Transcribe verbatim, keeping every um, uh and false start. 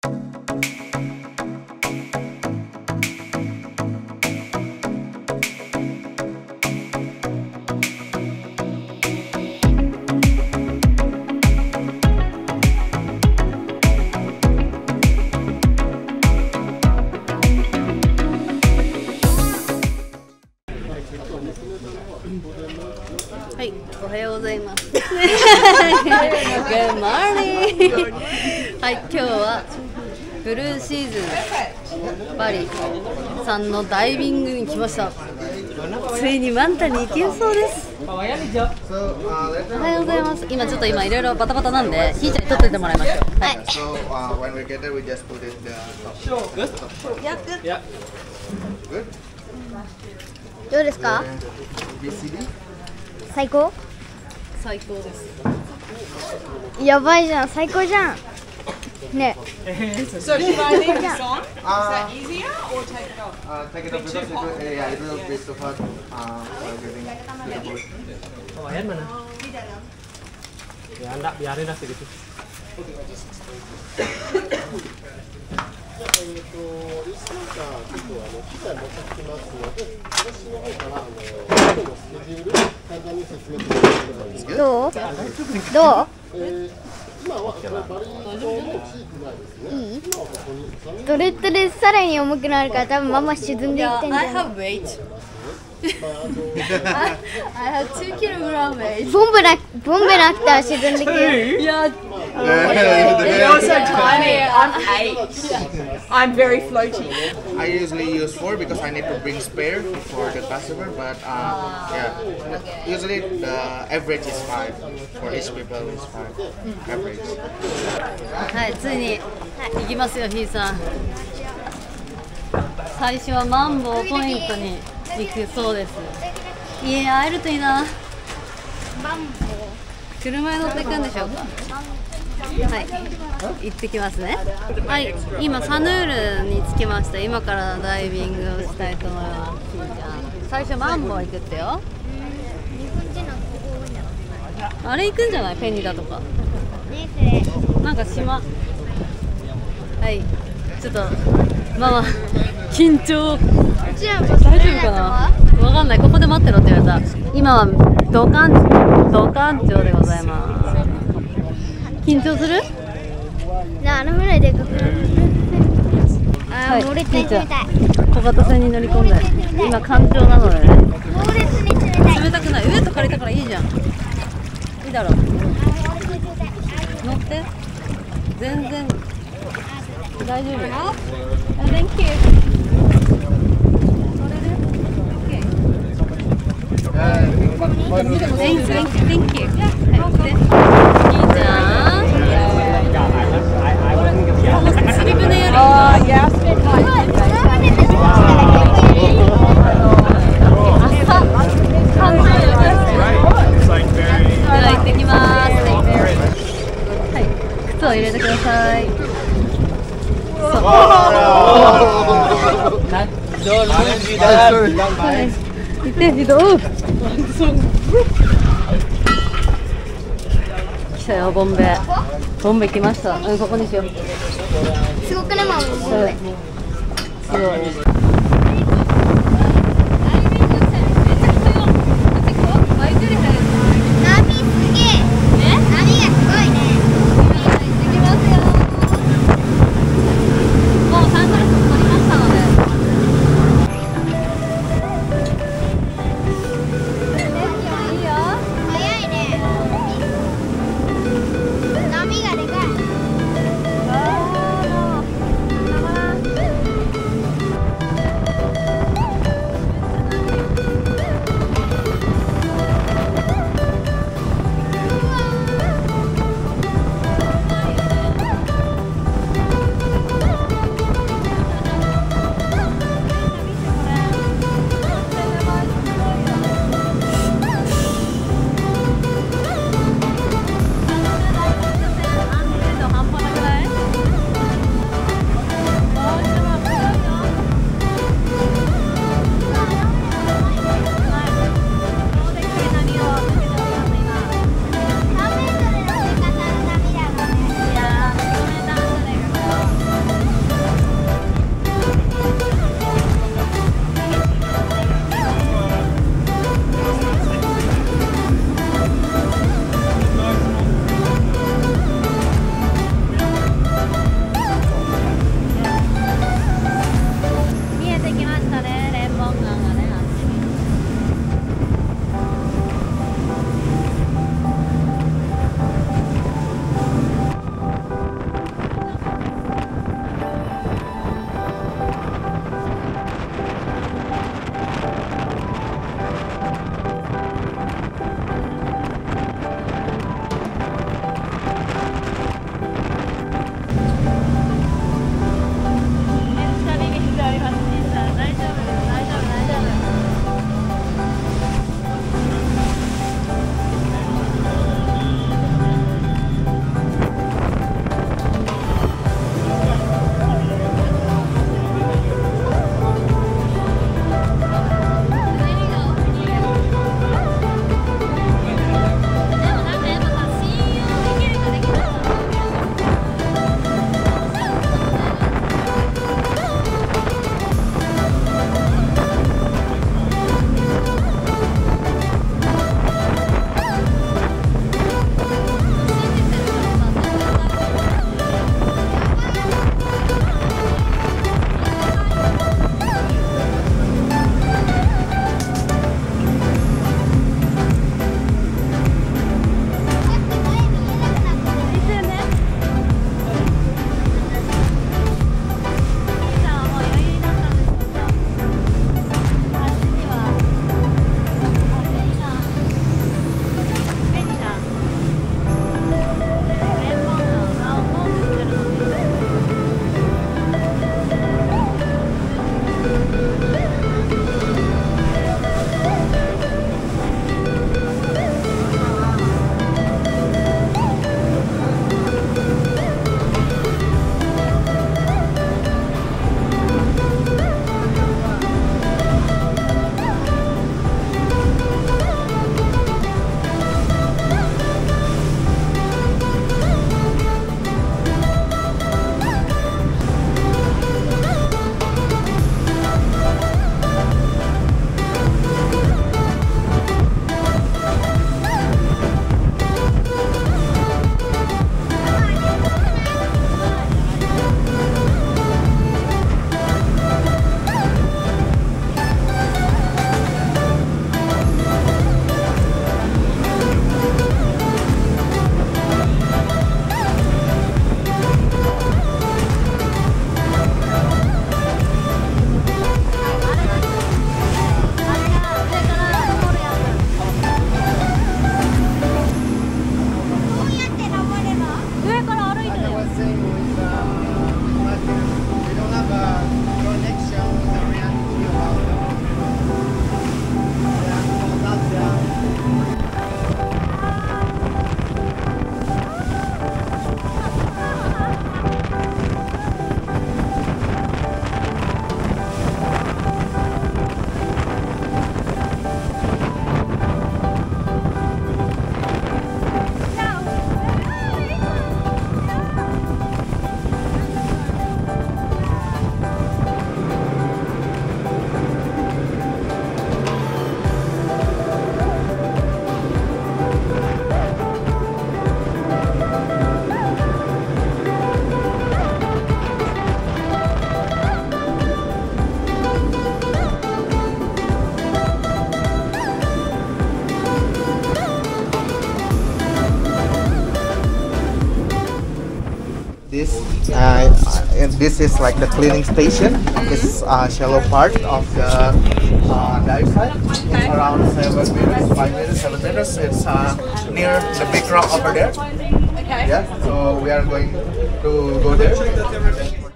はい、おはようございます。Good morning。はい、今日はブルーシーズンバリさんのダイビングに来ました。ついにマンタに行けそうです。おはようございます。今ちょっと今いろいろバタバタなんで、ひーちゃんに撮っててもらいましょう。はい。どうですか？最高？最高です。やばいじゃん、最高じゃん。ね。どう？どう？いい？ドレッドでさらに重くなるから、多分ママ沈んでいってんじゃない？ボンベラボンベラって沈んでくる。They're also tiny. I'm eight. I'm very floaty. I usually use four because I need to bring spare for the customer. But uh, yeah, usually the average is five for each people. Is five average. はい、ついに行きますよ、ひいさん。最初はマンボウポイントに行くそうです。いや、会えるといいな。マンボウ。車に乗っていくんでしょうか。はい、行ってきますね。はい、今サヌールに着きました。今からダイビングをしたいと思います。いいじゃん。最初マンボウ行くってよ。あれ行くんじゃない？ペニダとか。なんか島。はい、ちょっとママ緊張。大丈夫かな？わかんない。ここで待ってろって言われた。今はドカンドカン町でございます。緊張する？なあ、あのぐらいでかく。ああ、猛烈に冷たい。小型船に乗り込んで、今干潮なのでね。猛烈に冷たい。冷たくない。上と借りたからいいじゃん。いいだろう。乗って。全然大丈夫よ。あ、Thank you。乗れる？OK。見ても全員Thank you。はい。いいじゃん。入れてください。そう。来たよ、ボンベ。ボンベ来ました。うん、ここにしよう。すごくね、ママ。ボンベ。すごい。This uh, and this is like the cleaning station. Mm-hmm. It's uh, shallow part of the uh, dive site. Okay. It's around seven meters, five meters, seven meters. It's uh, near the big rock over there. Okay. Yeah. So we are going to go there.